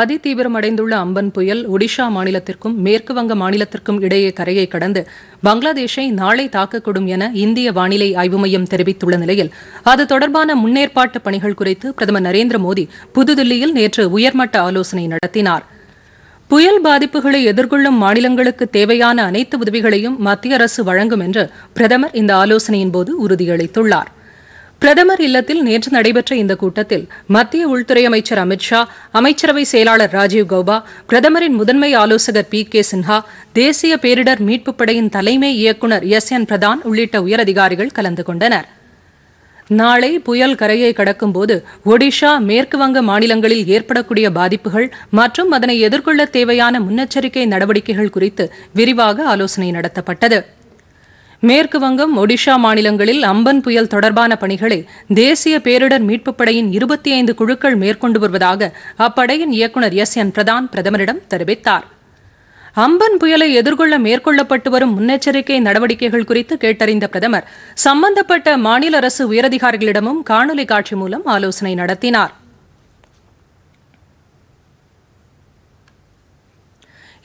அதிதீவிரமடைந்துள்ள Amphan புயல் ஒடிஷா மாநிலத்திற்கும் மேற்கு வங்க மாநிலத்திற்கும் இடையே கரையை கடந்து பங்களாதேஷை நாளை தாக்கக்கூடும் என இந்திய வானிலை ஆய்வு மையம் தெரிவித்துள்ள நிலையில் அது தொடர்பான முன்னேற்பாட்டு பணிகள் குறித்து பிரதமர் நரேந்திர மோடி புதுதில்லியில் நேற்று உயர்மட்ட ஆலோசனை நடத்தினார். புயல் பாதிப்புகளை எதிர்கொள்ளும் மாநிலங்களுக்கு தேவையான அனைத்து உதவிகளையும் மத்திய அரசு வழங்கும் என்று பிரதமர் இந்த ஆலோசனையின்போது உறுதியளித்துள்ளார். பிரதமர் இல்லத்தில் நேற்று நடைபெற்ற இந்த கூட்டத்தில் மத்திய உள்துறை அமைச்சர் அமித் ஷா, அமைச்சரவை செயலாளர் ராஜீவ் கௌபா, பிரதமரின் முதன்மை ஆலோசகர் PK சின்ஹா, தேசிய பேரிடர் மீட்புப் படையின் தலைமை இயக்குநர் SN பிரதான் உள்ளிட்ட உயரதிகாரிகள் கலந்து கொண்டனர். நாளை புயல் கரையை கடக்கும்போது ஒடிஷா, மேற்கு வங்க மாநிலங்களில் ஏற்படக்கூடிய பாதிப்புகள் மற்றும் அதனை எதிர்கொள்ள தேவையான முன்னெச்சரிக்கை நடவடிக்கைகள் குறித்து விரிவாக ஆலோசனை நடத்தப்பட்டது. மேற்கு வங்கம், ஒடிஷா மாநிலங்களில் அம்பன் புயல் தொடர்பான பணிகளை தேசிய பேரிடர் மீட்புப் படையின் 25 குழுக்கள் மேற்கொண்டு வருவதாக அப்படையின் இயக்குநர் SN பிரதான் பிரதமரிடம் தெரிவித்தார். அம்பன் புயலை எதிர்கொள்ள மேற்கொள்ளப்பட்டு வரும் முன்னெச்சரிக்கை நடவடிக்கைகள் குறித்து கேட்டறிந்த பிரதமர் சம்பந்தப்பட்ட மாநில அரசு உயரதிகாரிகளிடமும் காணொலி காட்சி மூலம் ஆலோசனை நடத்தினார்.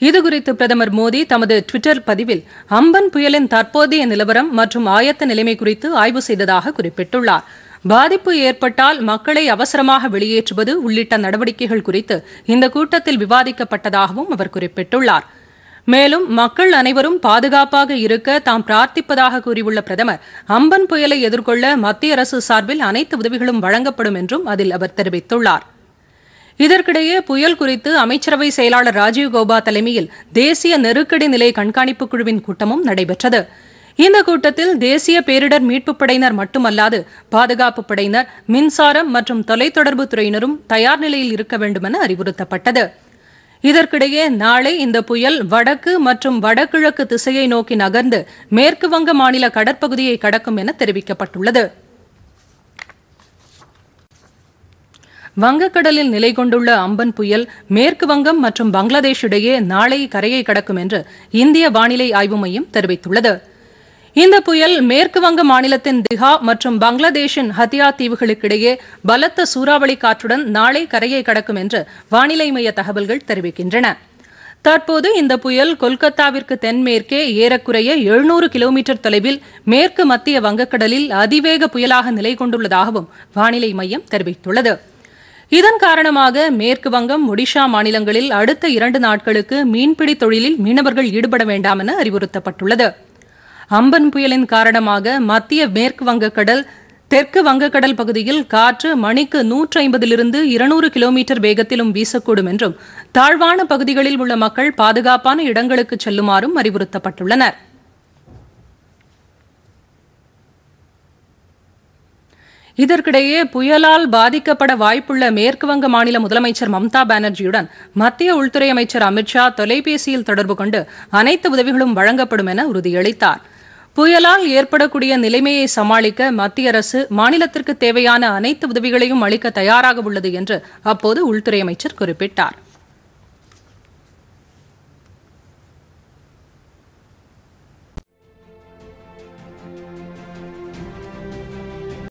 இதுகுறித்து பிரதமர் மோடி தமது டுவிட்டர் பதிவில் அம்பன் புயலின் தற்போதைய நிலவரம் மற்றும் ஆயத்த நிலைமை குறித்து ஆய்வு செய்ததாக குறிப்பிட்டுள்ளார். பாதிப்பு ஏற்பட்டால் மக்களை அவசரமாக வெளியேற்றுவது உள்ளிட்ட நடவடிக்கைகள் குறித்து இந்த கூட்டத்தில் விவாதிக்கப்பட்டதாகவும் அவர் குறிப்பிட்டுள்ளார். மேலும் மக்கள் அனைவரும் பாதுகாப்பாக இருக்க தாம் பிரார்த்திப்பதாக கூறியுள்ள பிரதமர் அம்பன் புயலை எதிர்கொள்ள மத்திய அரசு சார்பில் அனைத்து உதவிகளும் வழங்கப்படும் என்றும் அதில் அவர் தெரிவித்துள்ளார். இதற்கிடையே புயல் குறித்து அமைச்சரவை செயலாளர் ராஜீவ் கௌபா தலைமையில் தேசிய நெருக்கடி நிலை கண்காணிப்பு குழுவின் கூட்டமும் நடைபெற்றது. இந்த கூட்டத்தில் தேசிய பேரிடர் மீட்புப் படையினர் மட்டுமல்லாது பாதுகாப்புப் படையினர், மின்சாரம் மற்றும் தொலைத்தொடர்பு துறையினரும் தயார் நிலையில் இருக்க வேண்டுமென அறிவுறுத்தப்பட்டது. இதற்கிடையே நாளை இந்த புயல் வடக்கு மற்றும் வடகிழக்கு திசையை நோக்கி நகர்ந்து மேற்கு வங்க மாநில கடற்பகுதியை கடக்கும் என தெரிவிக்கப்பட்டுள்ளது. வங்கக்கடலில் நிலை கொண்டுள்ள அம்பன் புயல் மேற்கு வங்கம் மற்றும் பங்களாதேஷ் இடையே நாளை கரையை கடக்கும் என்று இந்திய வானிலை ஆய்வு மையம் தெரிவித்துள்ளது. இந்த புயல் மேற்கு வங்க மாநிலத்தின் திகா மற்றும் பங்களாதேஷின் ஹத்தியா தீவுகளுக்கிடையே பலத்த சூறாவளி காற்றுடன் நாளை கரையை கடக்கும் என்று வானிலை மைய தகவல்கள் தெரிவிக்கின்றன. தற்போது இந்த புயல் கொல்கத்தாவிற்கு தென்மேற்கே ஏறக்குறைய 700 கிலோமீட்டர் தொலைவில் மேற்கு மத்திய வங்கக்கடலில் அதிவேக புயலாக நிலை கொண்டுள்ளதாகவும் வானிலை மையம் தெரிவித்துள்ளது. இதன் காரணமாக மேற்கு வங்கம், ஒடிஷா மாநிலங்களில் அடுத்த 2 நாட்களுக்கு மீன்பிடி தொழிலில் மீனவர்கள் ஈடுபட வேண்டாம் என அறிவுறுத்தப்பட்டுள்ளது. அம்பன் புயலின் காரணமாக மத்திய மேற்கு வங்கக்கடல், தெற்கு வங்கக்கடல் பகுதியில் காற்று மணிக்கு 150 to 200 கிலோமீட்டர் வேகத்திலும் வீசக்கூடும் என்றும் தாழ்வான பகுதிகளில் உள்ள மக்கள் பாதுகாப்பான இடங்களுக்கு செல்லுமாறும் அறிவுறுத்தப்பட்டுள்ளனர். இதற்கிடையே புயலால் பாதிக்கப்பட வாய்ப்புள்ள மேற்குவங்க மாநில முதலமைச்சர் மம்தா பானர்ஜியுடன் மத்திய உள்துறை அமைச்சர் அமித் ஷா தொலைபேசியில் தொடர்பு கொண்டு அனைத்து உதவிகளும் வழங்கப்படும் என உறுதியளித்தார். புயலால் ஏற்படக்கூடிய நிலைமையை சமாளிக்க மத்திய அரசு மாநிலத்திற்கு தேவையான அனைத்து உதவிகளையும் அளிக்க தயாராக உள்ளது என்று அப்போது உள்துறை அமைச்சர் குறிப்பிட்டார்.